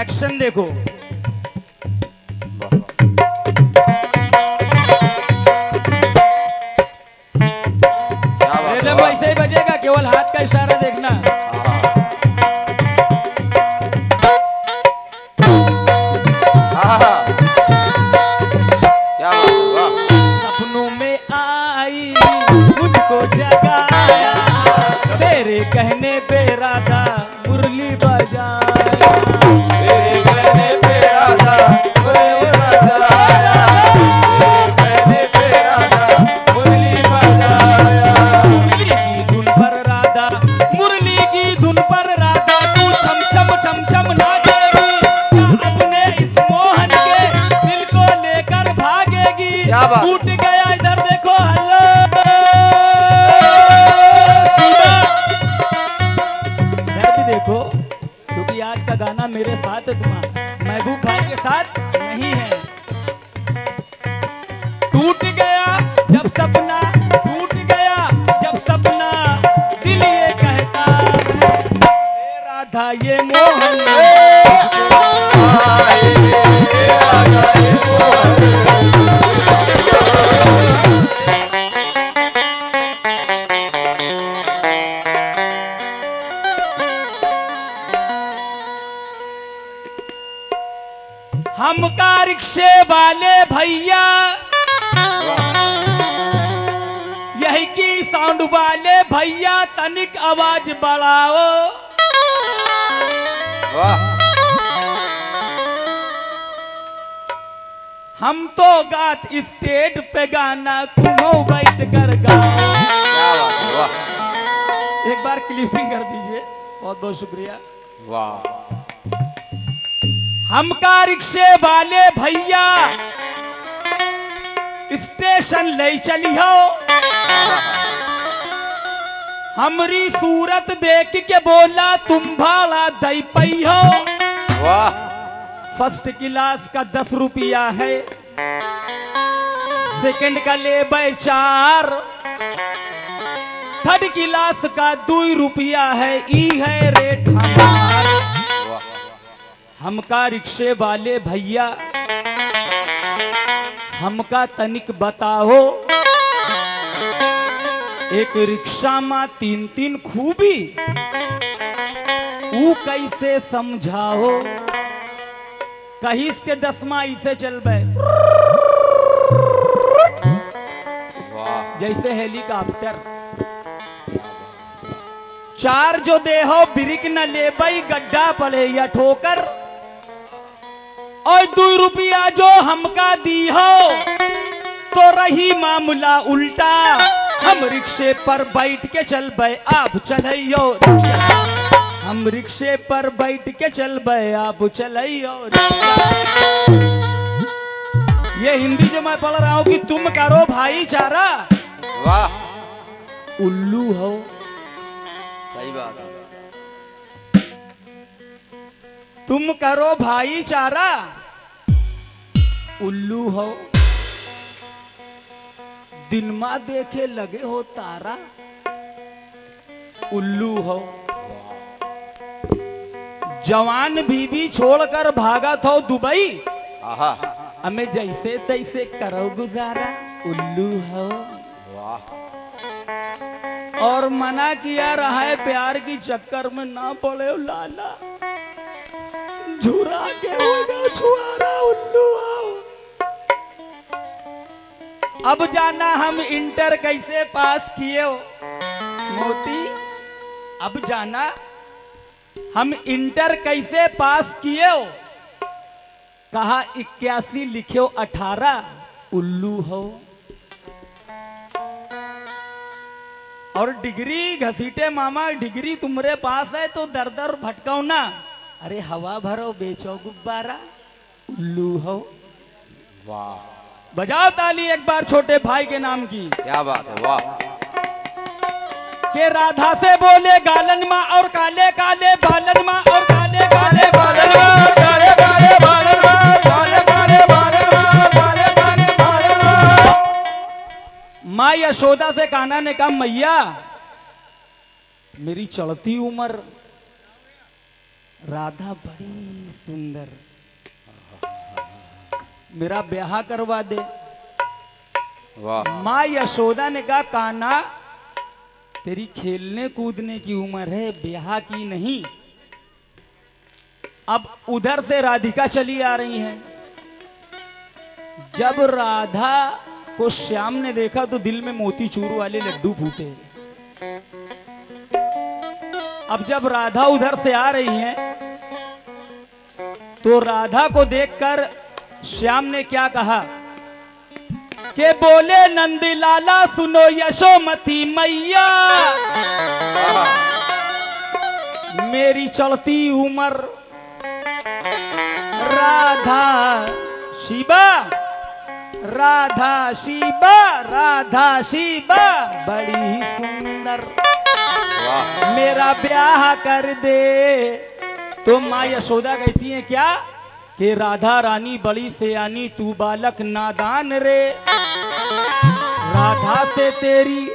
Action देखो। Rhythm ऐसे ही बजेगा, केवल हाथ का इशारा देखना। सपनों में आई मुझको जगाया, तेरे कहने पे राधा मुरली बजाया। उठ गया इधर देखो हल्ला इधर भी देखो, क्योंकि आज का गाना मेरे साथ महबूब भाई के साथ नहीं है। टूट गया जब सपना, टूट गया जब सपना, दिल ये कहता है राधा ये मोहन हमका रिक्शे वाले भैया, यही की साउंड वाले भैया तनिक आवाज बढ़ाओ। हम तो गात स्टेज पे गाना, तुमो बैठ कर गाओ। एक बार क्लिपिंग कर दीजिए, बहुत बहुत शुक्रिया। वाह। हमका रिक्शे वाले भैया स्टेशन ले चलियो, हमरी सूरत देख के बोला तुम भाड़ा दई पई हो। वाह। फर्स्ट क्लास का 10 रुपया है, सेकंड का लेबै 4, थर्ड क्लास का 2 रुपया है, ई है रेट हमारा। हमका रिक्शे वाले भैया हमका तनिक बताओ, एक रिक्शा माँ 3-3 खूबी ऊ कैसे समझाओ। कहिस के 10वां इसे चलबे जैसे हेलीकॉप्टर। 4 जो देहो ब्रिक न लेबई गड्ढा पड़े या ठोकर, और 2 रुपया जो हमका दी हो तो रही मामला उल्टा, हम रिक्शे पर बैठ के चलबे आप चलइयो। हम रिक्शे पर बैठ के चलबे आप चलइयो। ये हिंदी जो मैं पढ़ रहा हूँ कि तुम करो भाईचारा। वाह। उल्लू हो। सही बात है। तुम करो भाईचारा, उल्लू हो। दिन माँ देखे लगे हो तारा, उल्लू हो। जवान बीवी छोड़कर भागा था दुबई, हमें जैसे तैसे करो गुजारा, उल्लू हो। और मना किया रहा है प्यार की चक्कर में ना पड़े लाला, झुरा के होगा छुआरा, उल्लू आओ। अब जाना हम इंटर कैसे पास किए हो मोती, अब जाना हम इंटर कैसे पास किए हो। कहा 81 लिखे हो 18, उल्लू हो। और डिग्री घसीटे मामा, डिग्री तुम्हारे पास है तो दर दर भटकाओ ना, अरे हवा भरो बेचो गुब्बारा, उल्लू हो। वाह। बजाओ ताली एक बार छोटे भाई के नाम की। क्या बात है। वाह। के राधा से बोले गालन माँ और काले काले बालन माँ, और काले काले बालन माँ, काले काले बालन माँ, काले काले बालन माँ, काले काले बालन माँ। माँ यशोदा से कान्हा ने कहा मैया मेरी चढ़ती उम्र राधा बड़ी सुंदर, मेरा ब्याह करवा दे। वाह। माँ यशोदा ने कहा कान्हा तेरी खेलने कूदने की उम्र है, ब्याह की नहीं। अब उधर से राधिका चली आ रही है। जब राधा को श्याम ने देखा तो दिल में मोतीचूर वाले लड्डू फूटे। अब जब राधा उधर से आ रही है तो राधा को देखकर श्याम ने क्या कहा के बोले नंदलाला सुनो यशोमती मैया, मेरी चढ़ती उम्र राधा शिवा राधा शिवा राधा शिवा बड़ी सुंदर, मेरा ब्याह कर दे। तो माँ यशोदा कहती है क्या कि राधा रानी बड़ी सयानी तू बालक नादान रे, राधा से तेरी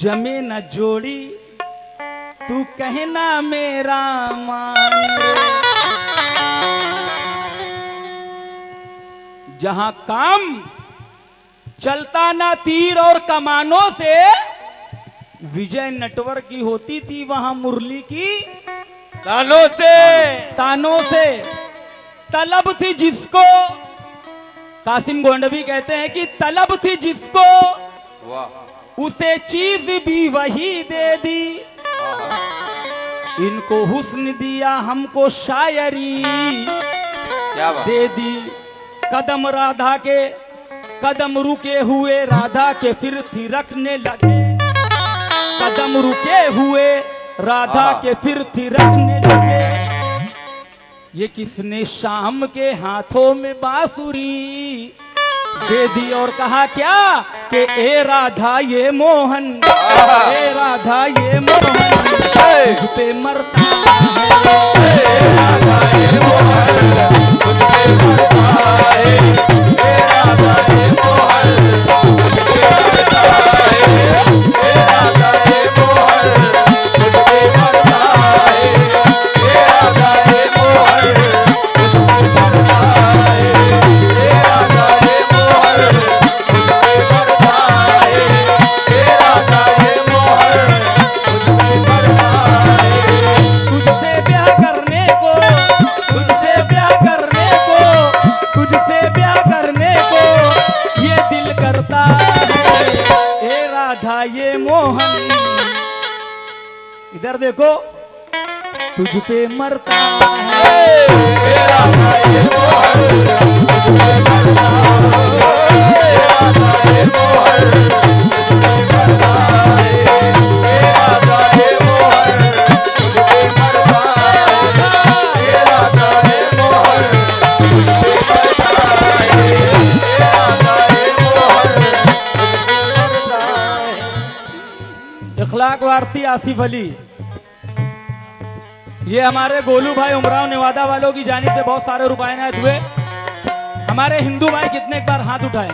जमे न जोड़ी तू कहना मेरा मान रे। जहां काम चलता ना तीर और कमानों से, विजय नटवर की होती थी वहां मुरली की तानों से तलब थी जिसको, कासिम गोंडवी कहते हैं कि तलब थी जिसको उसे चीज भी वही दे दी, इनको हुस्न दिया हमको शायरी दे दी। कदम राधा के कदम रुके हुए राधा के फिर थिरकने लगे, कदम रुके हुए राधा के फिर थिरकने लगे, ये किसने शाम के हाथों में बांसुरी दे दी। और कहा क्या कि ए राधा ये मोहन, ए राधा ये मोहन तुझ पे मरता है, ए राधा ये मोहन तुझ पे मरता है, ए राधा ये मोहन तुझ पे मरता है। इधर देखो तुझ पे मरता है, तेरा ये मोहर तुझ पे मरता है, तेरा ये मोहर तुझ पे मरता है, तेरा ये मोहर तुझ पे मरता है, तेरा ये मोहर तुझ पे मरता है, तेरा ये मोहर तुझ पे मरता है। इखलाक वारसी आसिफ अली, ये हमारे गोलू भाई उमराव नेवादा वालों की जानिब से बहुत सारे रुपए नायत हुए। हमारे हिंदू भाई कितने बार हाथ उठाए,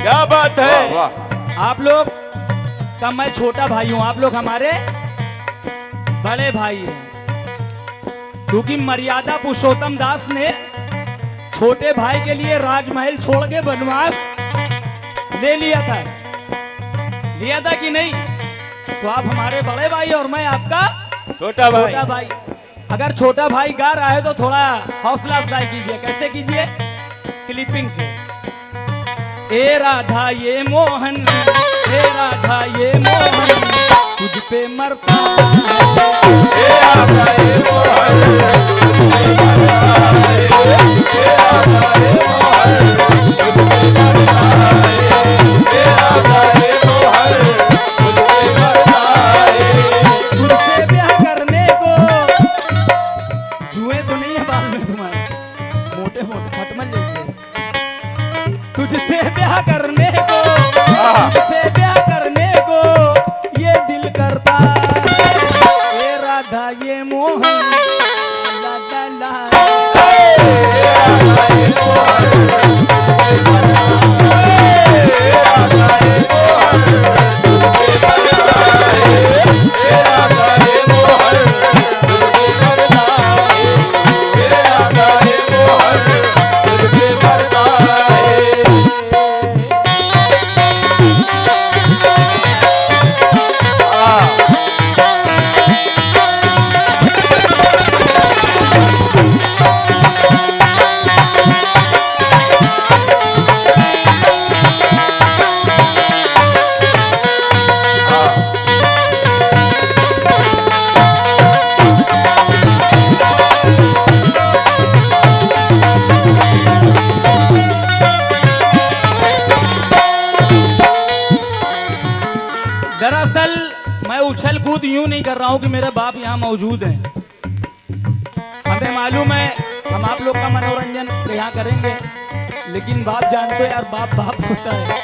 क्या बात है। आप लोग का मैं छोटा भाई हूं, आप लोग हमारे बड़े भाई हैं, क्योंकि मर्यादा पुरुषोत्तम दास ने छोटे भाई के लिए राजमहल छोड़ के बनवास ले लिया था कि नहीं। तो आप हमारे बड़े भाई और मैं आपका छोटा भाई। अगर छोटा भाई गा रहा है तो थोड़ा हौसला अफजाई कीजिए। कैसे कीजिए? क्लिपिंग से। ए राधा ये मोहन, ए राधा ये मोहन तुझ पे मरता है, ए राधा ये मोहन तुझ पे मरता है, ए राधा ये मोहन तुझ पे मरता है, ए राधा ये मोहन तुझसे ब्याह करने को ये दिल करता है, ए राधा ये मोहन ला ला ला, ए राधा ये मोहन तुझ पे मरता है। यूं नहीं कर रहा हूं कि मेरे बाप यहाँ मौजूद हैं। हमें मालूम है हम आप लोग का मनोरंजन तो यहाँ करेंगे, लेकिन बाप जानते यार, बाप होता है।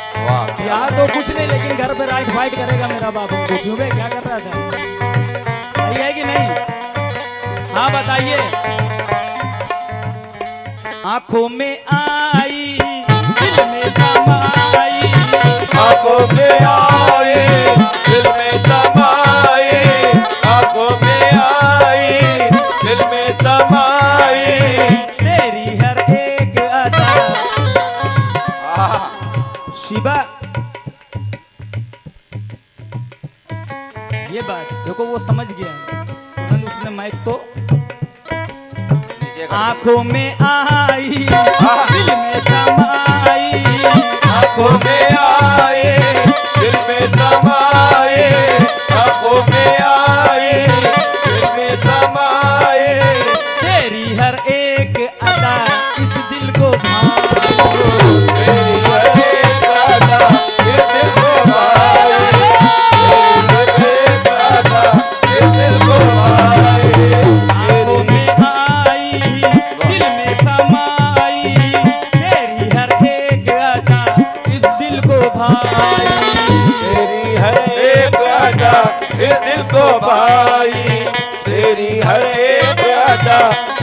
यहाँ तो कुछ नहीं, लेकिन घर पे राइट फाइट करेगा मेरा बाप। क्यों बे, क्या कर रहा था, सही है कि नहीं? हाँ बताइए। आंखों में आई दिल में तमा आई, आंखों में आई दिल में तमा शिवा। ये बात देखो वो समझ गया, उसने माइक तो आंखों में आई दिल में समाई, आंखों में आई दिल में समाई, आंखों में आई दिल में समाई, तेरी हर एक अदा इस दिल को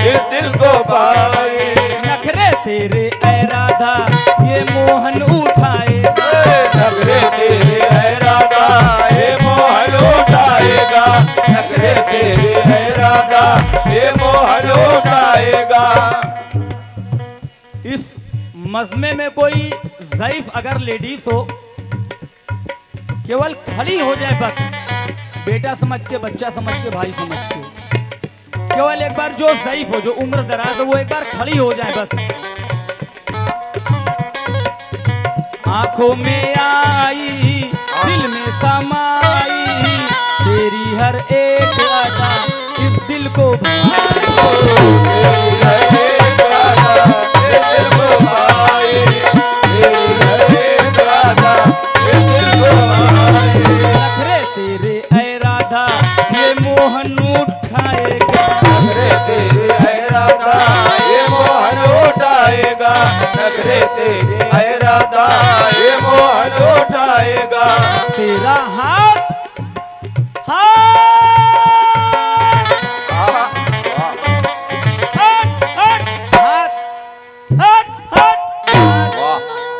ये दिल को पाए। नखरे तेरे ऐ राधा ये मोहन उठाए, नखरे तेरे ऐ राधा ये मोहन उठाएगा, नखरे तेरे ऐ राधा ये मोहन उठाएगा। इस मजमे में कोई ज़ईफ अगर लेडीज हो, केवल खड़ी हो जाए बस, बेटा समझ के, बच्चा समझ के, भाई समझ के, केवल एक बार जो ज़ईफ हो, जो उम्र दराज हो, वो एक बार खड़ी हो जाए बस। आंखों में आई दिल में समाई, तेरी हर एक अदा इस दिल को नखरे तेरे ऐ राधा ये मोहन उठाएगा। तेरा हाथ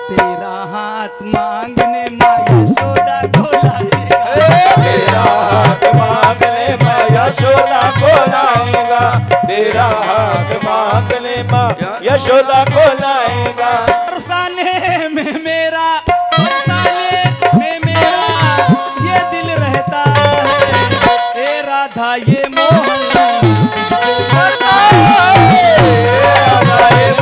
तेरा हाथ मांगने माँ यशोदा को लाएगा, तेरा हाथ मांगने माँ यशोदा को लाएगा, तेरा हाथ मांगने माँ यशोदा को लाएगा। बरसाने में मेरा, बरसाने में मेरा ये दिल रहता है, ए राधा ये मोहन, राधा ये मोहन, राधा ये मोहन।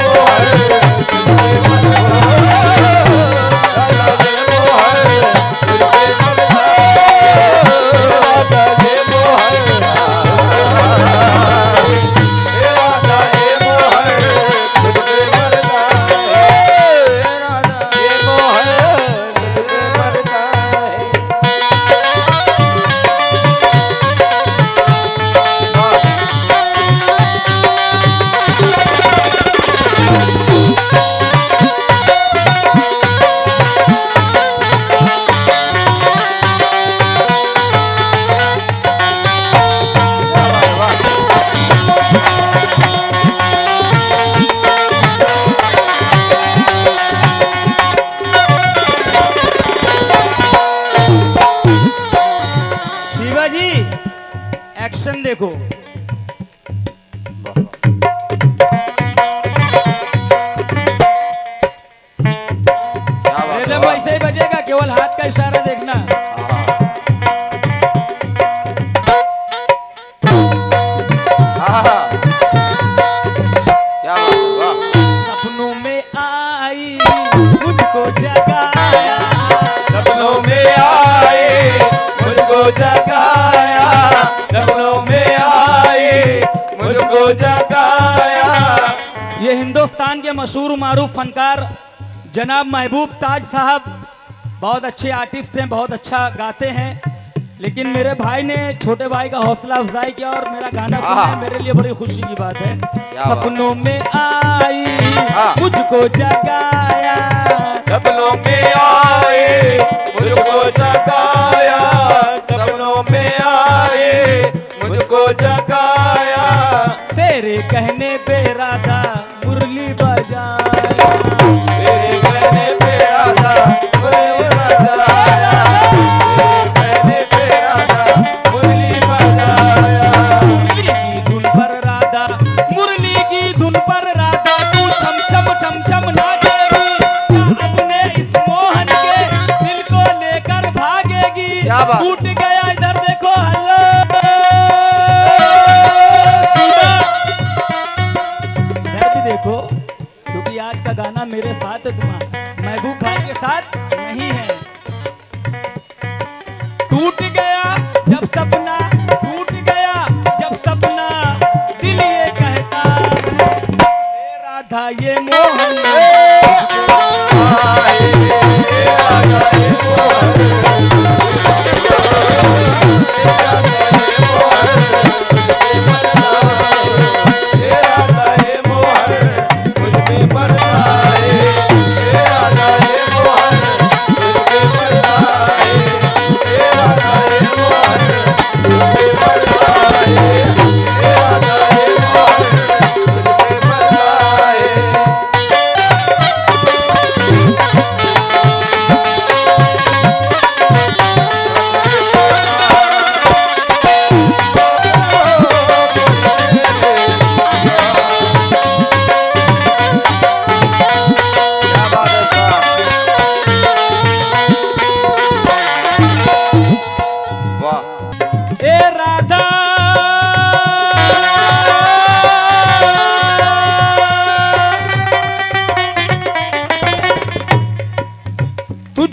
देखो रिदम ऐसे ही बजेगा, केवल हाथ का इशारा देखना। सपनों में आई मुझको जगाया, सपनों में आई मुझको जगाया, सपनों में आई मुझको जगाया। ये हिंदुस्तान के मशहूर मारूफ फनकार जनाब महबूब ताज साहब बहुत अच्छे आर्टिस्ट हैं, बहुत अच्छा गाते हैं, लेकिन मेरे भाई ने छोटे भाई का हौसला अफजाई किया और मेरा गाना सुनाया, मेरे लिए बड़ी खुशी की बात है। सपनों में आई मुझको जगाया, सपनों में आई मुझको जगाया, सपनों में आई मुझको जगाया, तेरे कहने पे राधा मुरली बजाया, तेरे कहने पे राधा मुरली बजाया, टूट गया इधर देखो इधर भी देखो, क्योंकि आज का गाना मेरे साथ महबूब भाई के साथ नहीं है। टूट गया जब सपना, टूट गया जब सपना, दिल ये कहता है राधा ये मोहन।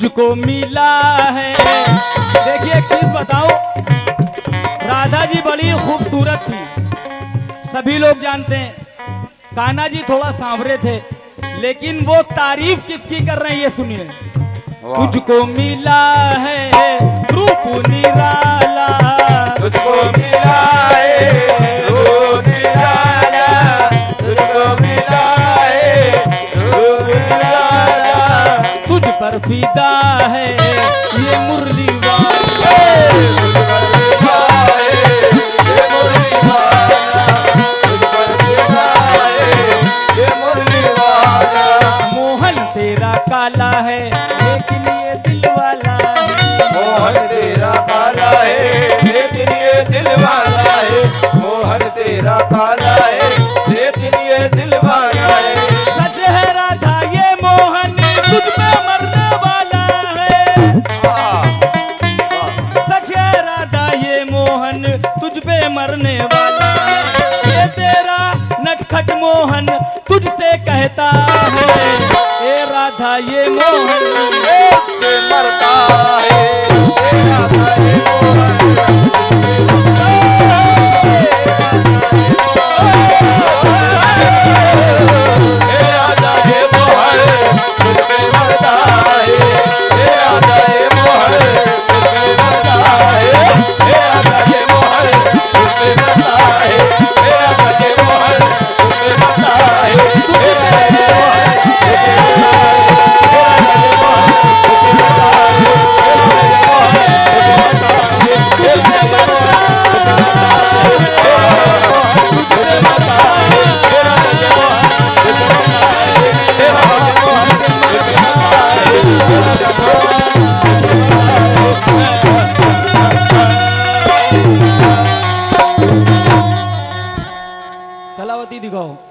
तुझको मिला है, देखिए एक चीज बताओ, राधा जी बड़ी खूबसूरत थी, सभी लोग जानते हैं, कान्हा जी थोड़ा सांवरे थे, लेकिन वो तारीफ किसकी कर रहे हैं ये सुनिए। तुझको मिला है रूप निराला, तुझको मिला है रूप निराला, तुझको मिला है रूप निराला, तुझ पर फिदा है ये मुरली वाला। तुझसे कहता है ए राधा ये मोहन, मरता है ए राधा ये मोहन। कलावती दिखाओ।